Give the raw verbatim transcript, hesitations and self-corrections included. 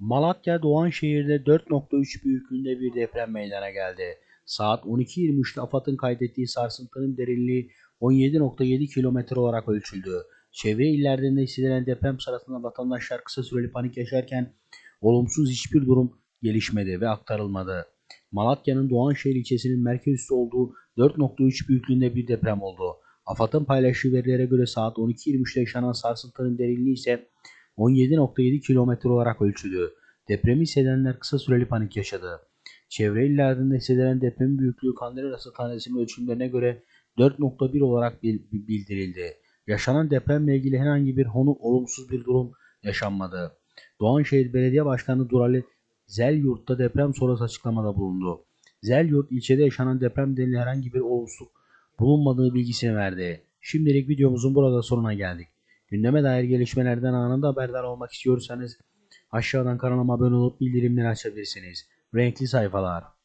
Malatya Doğanşehir'de dört nokta üç büyüklüğünde bir deprem meydana geldi. Saat on iki yirmi üçte AFAD'ın kaydettiği sarsıntının derinliği on yedi nokta yedi kilometre olarak ölçüldü. Çevre illerden de hissedilen deprem sırasında vatandaşlar kısa süreli panik yaşarken olumsuz hiçbir durum gelişmedi ve aktarılmadı. Malatya'nın Doğanşehir ilçesinin merkez üssü olduğu dört nokta üç büyüklüğünde bir deprem oldu. AFAD'ın paylaştığı verilere göre saat on iki yirmi üçte yaşanan sarsıntının derinliği ise on yedi nokta yedi kilometre olarak ölçüldü. Depremi hissedenler kısa süreli panik yaşadı. Çevre illerden de hissedilen depremin büyüklüğü Kandilli Rasathanesi'nin ölçümlerine göre dört nokta bir olarak bildirildi. Yaşanan depremle ilgili herhangi bir konu olumsuz bir durum yaşanmadı. Doğanşehir Belediye Başkanı Durali Zelyurt'ta deprem sonrası açıklamada bulundu. Zelyurt ilçede yaşanan deprem nedeniyle herhangi bir olumsuzluk bulunmadığı bilgisini verdi. Şimdilik videomuzun burada sonuna geldik. Gündeme dair gelişmelerden anında haberdar olmak istiyorsanız aşağıdan kanalıma abone olup bildirimleri açabilirsiniz. Renkli Sayfalar.